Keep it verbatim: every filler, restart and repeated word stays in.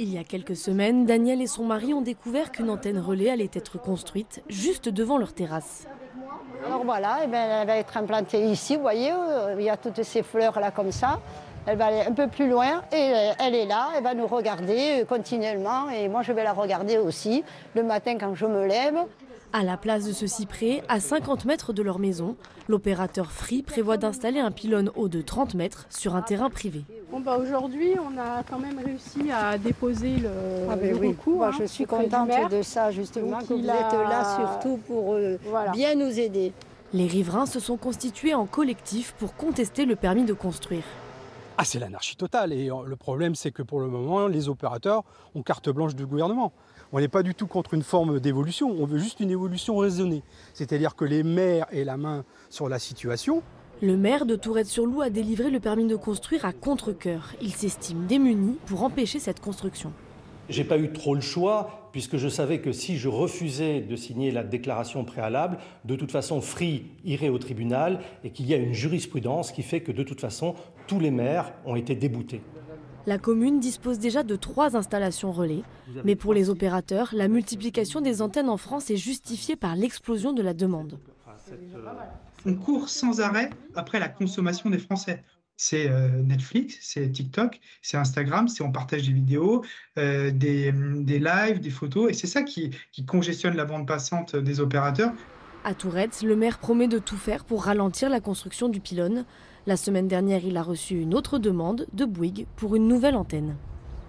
Il y a quelques semaines, Danielle et son mari ont découvert qu'une antenne relais allait être construite juste devant leur terrasse. Alors voilà, eh bien, elle va être implantée ici, vous voyez, il y a toutes ces fleurs là comme ça. Elle va aller un peu plus loin et elle est là, elle va nous regarder continuellement et moi je vais la regarder aussi le matin quand je me lève. À la place de ce cyprès, à cinquante mètres de leur maison, l'opérateur Free prévoit d'installer un pylône haut de trente mètres sur un terrain privé. Bon bah aujourd'hui, on a quand même réussi à déposer le, ah ben le oui. recours. Bah, hein, je suis contente de ça, justement, donc que vous a... êtes là surtout pour euh, voilà. bien nous aider. Les riverains se sont constitués en collectif pour contester le permis de construire. Ah, c'est l'anarchie totale et le problème c'est que pour le moment les opérateurs ont carte blanche du gouvernement. On n'est pas du tout contre une forme d'évolution, on veut juste une évolution raisonnée. C'est-à-dire que les maires aient la main sur la situation. Le maire de Tourrettes-sur-Loup a délivré le permis de construire à contre-cœur. Il s'estime démuni pour empêcher cette construction. J'ai pas eu trop le choix puisque je savais que si je refusais de signer la déclaration préalable, de toute façon Free irait au tribunal et qu'il y a une jurisprudence qui fait que de toute façon tous les maires ont été déboutés. La commune dispose déjà de trois installations relais, mais pour les opérateurs, la multiplication des antennes en France est justifiée par l'explosion de la demande. On court sans arrêt après la consommation des Français. C'est Netflix, c'est TikTok, c'est Instagram, c'est on partage des vidéos, euh, des, des lives, des photos. Et c'est ça qui, qui congestionne la bande passante des opérateurs. À Tourettes, le maire promet de tout faire pour ralentir la construction du pylône. La semaine dernière, il a reçu une autre demande de Bouygues pour une nouvelle antenne.